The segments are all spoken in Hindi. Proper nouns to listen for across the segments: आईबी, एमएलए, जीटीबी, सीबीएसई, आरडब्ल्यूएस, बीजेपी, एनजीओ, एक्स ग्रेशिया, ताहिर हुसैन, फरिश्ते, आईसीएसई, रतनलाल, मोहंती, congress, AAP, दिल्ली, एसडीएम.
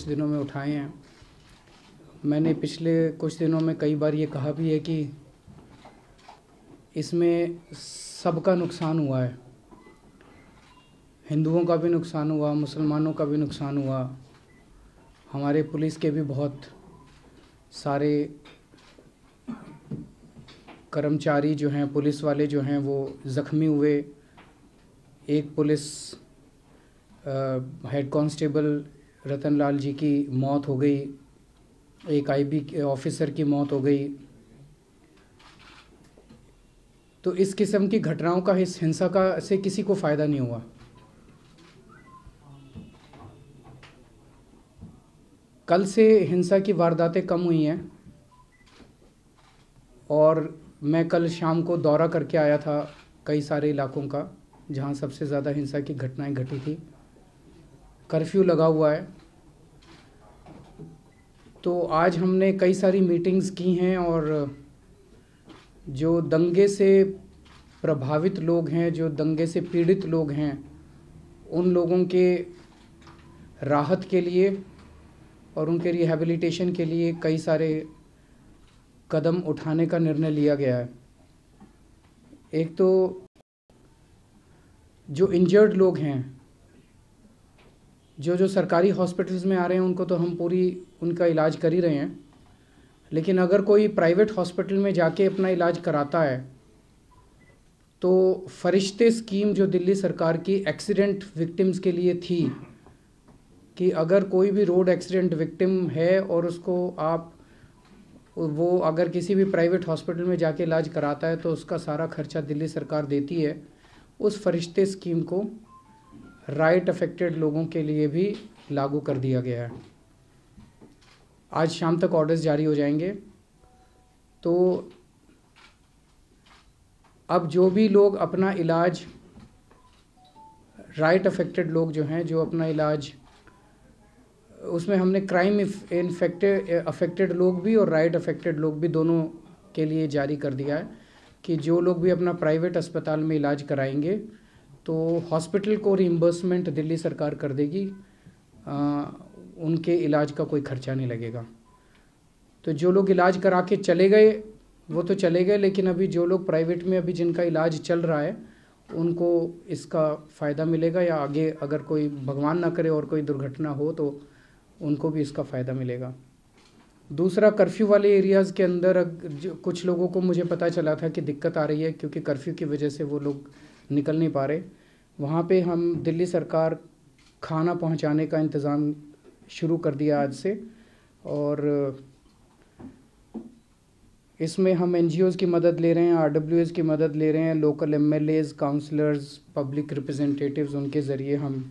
कुछ दिनों में उठाए हैं। मैंने पिछले कुछ दिनों में कई बार ये कहा भी है कि इसमें सबका नुकसान हुआ है, हिंदुओं का भी नुकसान हुआ, मुसलमानों का भी नुकसान हुआ, हमारे पुलिस के भी बहुत सारे कर्मचारी जो हैं, पुलिस वाले जो हैं वो ज़ख्मी हुए। एक police head constable रतनलाल ji की मौत हो गई, एक आईबी के ऑफिसर की मौत हो गई। तो इस किस्म की घटनाओं का, इस हिंसा का से किसी को फ़ायदा नहीं हुआ। कल से हिंसा की वारदातें कम हुई हैं और मैं कल शाम को दौरा करके आया था कई सारे इलाकों का जहां सबसे ज़्यादा हिंसा की घटनाएं घटी थी। कर्फ्यू लगा हुआ है, तो आज हमने कई सारी मीटिंग्स की हैं और जो दंगे से प्रभावित लोग हैं, जो दंगे से पीड़ित लोग हैं, उन लोगों के राहत के लिए और उनके रिहैबिलिटेशन के लिए कई सारे कदम उठाने का निर्णय लिया गया है। एक तो जो इंजर्ड लोग हैं, जो सरकारी हॉस्पिटल्स में आ रहे हैं, उनको तो हम पूरी उनका इलाज कर ही रहे हैं, लेकिन अगर कोई प्राइवेट हॉस्पिटल में जाके अपना इलाज कराता है तो फरिश्ते स्कीम जो दिल्ली सरकार की एक्सीडेंट विक्टिम्स के लिए थी कि अगर कोई भी रोड एक्सीडेंट विक्टिम है और उसको आप वो अगर किसी भी प्राइवेट हॉस्पिटल में जाके इलाज कराता है तो उसका सारा खर्चा दिल्ली सरकार देती है, उस फरिश्ते स्कीम को राइट अफेक्टेड लोगों के लिए भी लागू कर दिया गया है। आज शाम तक ऑर्डर्स जारी हो जाएंगे। तो अब जो भी लोग अपना इलाज, राइट अफेक्टेड लोग जो हैं, जो अपना इलाज, उसमें हमने क्राइम अफेक्टेड लोग भी और राइट अफेक्टेड लोग भी दोनों के लिए जारी कर दिया है कि जो लोग भी अपना प्राइवेट अस्पताल में इलाज कराएंगे तो हॉस्पिटल को रिइम्बर्समेंट दिल्ली सरकार कर देगी, उनके इलाज का कोई खर्चा नहीं लगेगा। तो जो लोग इलाज करा के चले गए वो तो चले गए, लेकिन अभी जो लोग प्राइवेट में अभी जिनका इलाज चल रहा है उनको इसका फ़ायदा मिलेगा, या आगे अगर कोई भगवान ना करे और कोई दुर्घटना हो तो उनको भी इसका फ़ायदा मिलेगा। दूसरा, कर्फ्यू वाले एरियाज़ के अंदर कुछ लोगों को मुझे पता चला था कि दिक्कत आ रही है क्योंकि कर्फ्यू की वजह से वो लोग निकल नहीं पा रहे। वहाँ पे हम दिल्ली सरकार खाना पहुँचाने का इंतज़ाम शुरू कर दिया आज से, और इसमें हम एनजीओज़ की मदद ले रहे हैं, आरडब्ल्यूएस की मदद ले रहे हैं, local MLAs, councillors, public representatives, उनके ज़रिए हम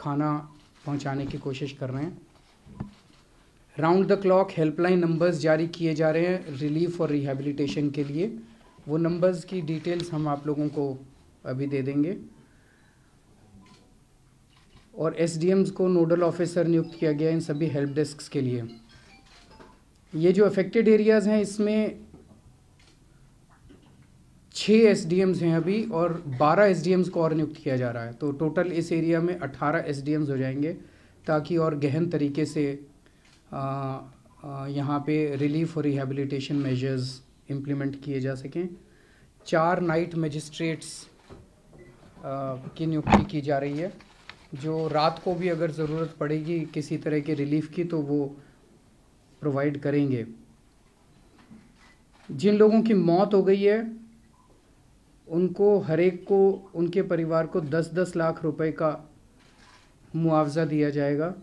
खाना पहुँचाने की कोशिश कर रहे हैं। Round the clock helpline numbers जारी किए जा रहे हैं रिलीफ और रिहैबिलिटेशन के लिए। वो नंबर्स की डिटेल्स हम आप लोगों को अभी दे देंगे। और एसडीएम्स को नोडल ऑफिसर नियुक्त किया गया इन सभी हेल्प डेस्क के लिए। ये जो अफेक्टेड एरियाज़ हैं इसमें 6 एसडीएम्स हैं अभी और 12 एसडीएम्स को और नियुक्त किया जा रहा है, तो टोटल इस एरिया में 18 एसडीएम्स हो जाएंगे ताकि और गहन तरीके से यहाँ पे रिलीफ और रिहैबिलिटेशन मेजर्स इम्प्लीमेंट किए जा सकें। 4 नाइट मजिस्ट्रेट्स की नियुक्ति की जा रही है जो रात को भी अगर ज़रूरत पड़ेगी किसी तरह के रिलीफ की तो वो प्रोवाइड करेंगे। जिन लोगों की मौत हो गई है उनको हर एक को, उनके परिवार को 10-10 लाख रुपए का मुआवजा दिया जाएगा,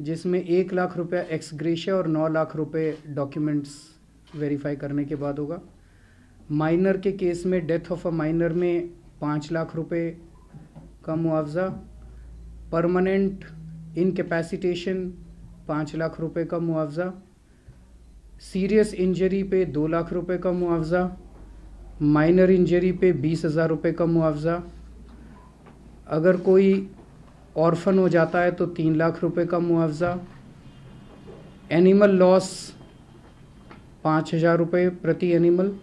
जिसमें 1 लाख रुपया एक्स ग्रेशिया और 9 लाख रुपए डॉक्यूमेंट्स वेरीफाई करने के बाद होगा। माइनर के केस में, डेथ ऑफ अ माइनर में 5 लाख रुपए का मुआवजा, परमानेंट इनकैपेसिटेशन 5 लाख रुपए का मुआवज़ा, सीरियस इंजरी पे 2 लाख रुपए का मुआवज़ा, माइनर इंजरी पे 20,000 रुपये का मुआवज़ा, अगर कोई ऑर्फन हो जाता है तो 3 लाख रुपए का मुआवज़ा, एनिमल लॉस 5,000 रुपये प्रति एनिमल,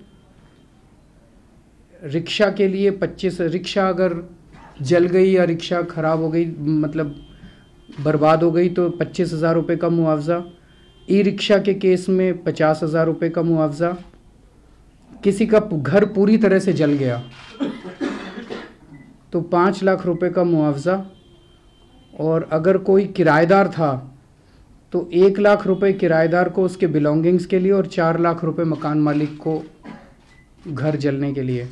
रिक्शा के लिए 25, रिक्शा अगर जल गई या रिक्शा ख़राब हो गई, मतलब बर्बाद हो गई तो 25,000 रुपये का मुआवज़ा, ई रिक्शा के केस में 50,000 रुपये का मुआवज़ा, किसी का घर पूरी तरह से जल गया तो 5 लाख रुपए का मुआवज़ा, और अगर कोई किराएदार था तो 1 लाख रुपए किराएदार को उसके बिलोंगिंग्स के लिए और 4 लाख रुपए मकान मालिक को घर जलने के लिए।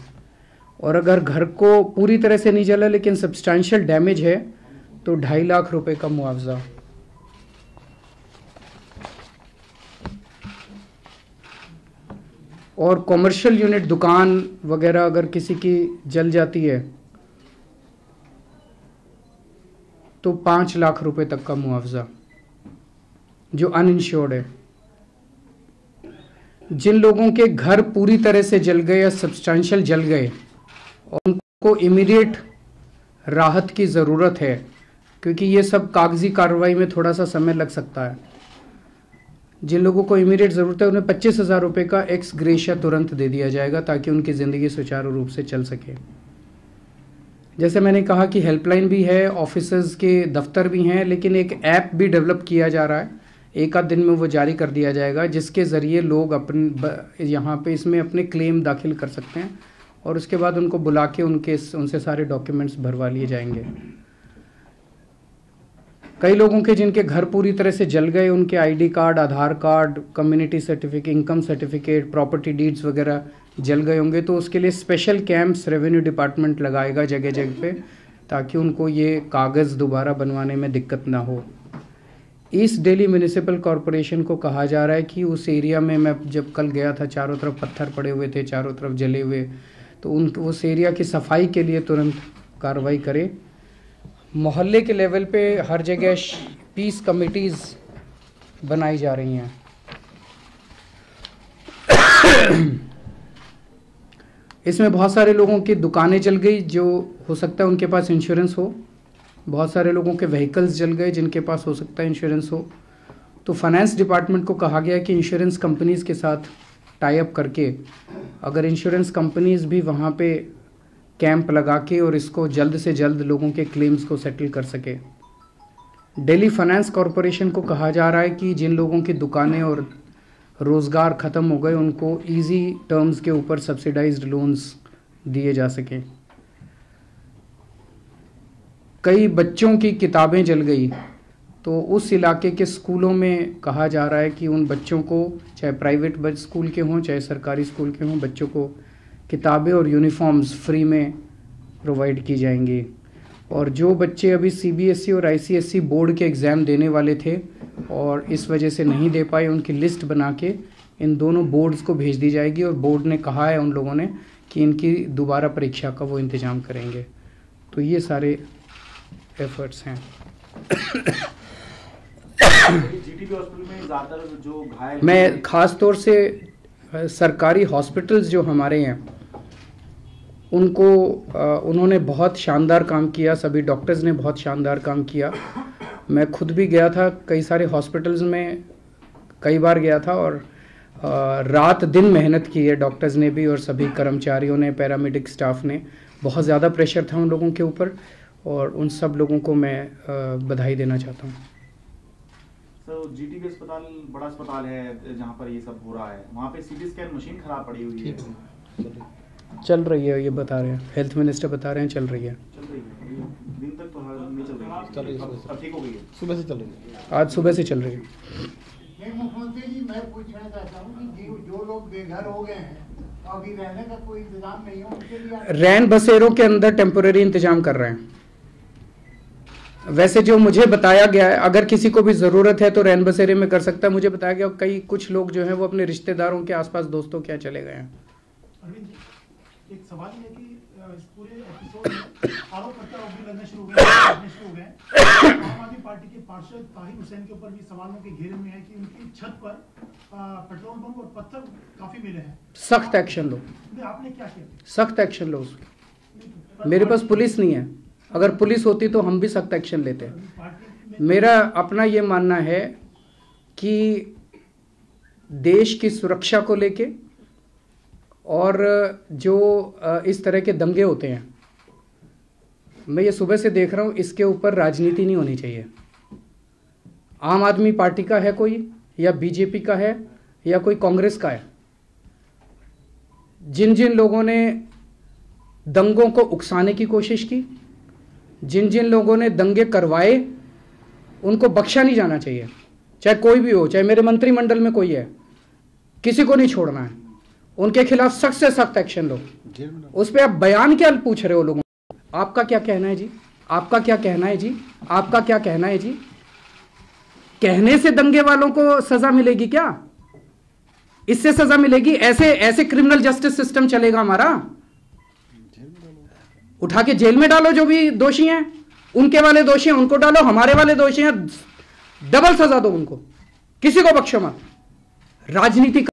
और अगर घर को पूरी तरह से नहीं जला लेकिन सब्सटेंशियल डैमेज है तो 2.5 लाख रुपए का मुआवज़ा। और कॉमर्शियल यूनिट दुकान वगैरह अगर किसी की जल जाती है तो 5 लाख रुपए तक का मुआवज़ा जो अनइंश्योर्ड है। जिन लोगों के घर पूरी तरह से जल गए या सब्सटेंशियल जल गए उनको इमीडिएट राहत की ज़रूरत है, क्योंकि ये सब कागजी कार्रवाई में थोड़ा सा समय लग सकता है। जिन लोगों को इमीडिएट ज़रूरत है उन्हें 25,000 रुपये का एक्स ग्रेशिया तुरंत दे दिया जाएगा ताकि उनकी ज़िंदगी सुचारू रूप से चल सके। जैसे मैंने कहा कि हेल्पलाइन भी है, ऑफिसर्स के दफ्तर भी हैं, लेकिन एक ऐप भी डेवलप किया जा रहा है, एक आध दिन में वो जारी कर दिया जाएगा, जिसके ज़रिए लोग अपने यहाँ पे इसमें अपने क्लेम दाखिल कर सकते हैं और उसके बाद उनको बुला के उनसे सारे डॉक्यूमेंट्स भरवा लिए जाएंगे। कई लोगों के जिनके घर पूरी तरह से जल गए उनके ID card, Aadhaar card, community certificate, income certificate, property deeds वगैरह जल गए होंगे तो उसके लिए स्पेशल कैंप्स रेवेन्यू डिपार्टमेंट लगाएगा जगह जगह पे, ताकि उनको ये कागज़ दोबारा बनवाने में दिक्कत ना हो। ईस्ट दिल्ली म्यूनिसिपल कॉरपोरेशन को कहा जा रहा है कि उस एरिया में, मैं जब कल गया था चारों तरफ पत्थर पड़े हुए थे, चारों तरफ जले हुए, तो उस एरिया की सफाई के लिए तुरंत कार्रवाई करे। मोहल्ले के लेवल पे हर जगह पीस कमिटीज़ बनाई जा रही हैं। इसमें बहुत सारे लोगों की दुकानें जल गई जो हो सकता है उनके पास इंश्योरेंस हो, बहुत सारे लोगों के व्हीकल्स जल गए जिनके पास हो सकता है इंश्योरेंस हो। तो फाइनेंस डिपार्टमेंट को कहा गया कि इंश्योरेंस कंपनीज़ के साथ टाई अप करके अगर इंश्योरेंस कंपनीज़ भी वहाँ पे कैंप लगा के और इसको जल्द से जल्द लोगों के क्लेम्स को सेटल कर सके। दिल्ली फाइनेंस कॉरपोरेशन को कहा जा रहा है कि जिन लोगों की दुकानें और रोज़गार ख़त्म हो गए उनको इजी टर्म्स के ऊपर सब्सिडाइज्ड लोन्स दिए जा सकें। कई बच्चों की किताबें जल गई तो उस इलाके के स्कूलों में कहा जा रहा है कि उन बच्चों को, चाहे प्राइवेट स्कूल के हों चाहे सरकारी स्कूल के हों, बच्चों को किताबें और यूनिफॉर्म्स फ्री में प्रोवाइड की जाएंगी। और जो बच्चे अभी सीबीएसई और आईसीएसई बोर्ड के एग्ज़ाम देने वाले थे और इस वजह से नहीं दे पाए, उनकी लिस्ट बना के इन दोनों बोर्ड्स को भेज दी जाएगी। और बोर्ड ने कहा है उन लोगों ने कि इनकी दोबारा परीक्षा का वो इंतज़ाम करेंगे। तो ये सारे एफर्ट्स हैं। जीटीबी हॉस्पिटल में ज़्यादातर जो घायल, मैं ख़ास तौर से सरकारी हॉस्पिटल्स जो हमारे हैं उनको उन्होंने बहुत शानदार काम किया, सभी डॉक्टर्स ने बहुत शानदार काम किया। मैं खुद भी गया था, कई सारे हॉस्पिटल्स में कई बार गया था और रात दिन मेहनत की है डॉक्टर्स ने भी और सभी कर्मचारियों ने, पैरामेडिक स्टाफ ने। बहुत ज़्यादा प्रेशर था उन लोगों के ऊपर और उन सब लोगों को मैं बधाई देना चाहता हूँ। तो जीटीबी अस्पताल बड़ा अस्पताल है जहाँ पर ये सब हो रहा है, वहाँ पे सीटी स्कैन मशीन खराब पड़ी हुई है, चल रही है, ये बता रहे हैं हेल्थ मिनिस्टर, बता रहे हैं चल रही है, दिन तक तो नहीं चल रही है, ठीक हो गई है, सुबह से चल रही है, आज सुबह से चल रही है। मोहंती जी, मैं पूछना चाहता हूँ कि जो लोग बेघर हो गए हैं अभी रहने का कोई इंतजाम नहीं है उनके लिए, रैन बसेरों के अंदर टेम्पोरेरी इंतजाम कर रहे हैं। वैसे जो मुझे बताया गया है, अगर किसी को भी ज़रूरत है तो रैन बसेरे में कर सकता है, मुझे बताया गया। कई कुछ लोग जो हैं वो अपने रिश्तेदारों के आसपास, दोस्तों के यहाँ चले गए हैं। एक सवाल है कि इस पूरे एपिसोड में आरोप प्रत्यारोप लगने शुरू हो गए आम आदमी पार्टी के पार्षद ताहिर हुसैन के ऊपर भी सवालों के घेरे में है कि उनकी छत पर पेट्रोल पंप और पत्थर काफी मिले हैं। सख्त एक्शन लो। आपने क्या किया? सख्त एक्शन लो। मेरे पास पुलिस नहीं है, अगर पुलिस होती तो हम भी सख्त एक्शन लेते हैं। मेरा अपना ये मानना है कि देश की सुरक्षा को लेके और जो इस तरह के दंगे होते हैं, मैं ये सुबह से देख रहा हूँ, इसके ऊपर राजनीति नहीं होनी चाहिए। आम आदमी पार्टी का है कोई, या बीजेपी का है, या कोई कांग्रेस का है। जिन जिन लोगों ने दंगों को उकसाने की कोशिश की, जिन जिन लोगों ने दंगे करवाए, उनको बख्शा नहीं जाना चाहिए, चाहे कोई भी हो, चाहे मेरे मंत्रिमंडल में कोई है। किसी को नहीं छोड़ना है, उनके खिलाफ सख्त से सख्त एक्शन लो। उस पर आप बयान क्या पूछ रहे हो लोगों? आपका क्या कहना है जी? आपका क्या कहना है जी? आपका क्या कहना है जी? कहने से दंगे वालों को सजा मिलेगी क्या? इससे सजा मिलेगी? ऐसे ऐसे क्रिमिनल जस्टिस सिस्टम चलेगा हमारा? उठा के जेल में डालो जो भी दोषी हैं, उनके वाले दोषी हैं उनको डालो, हमारे वाले दोषी हैं डबल सजा दो उनको, किसी को बख्शो मत। राजनीति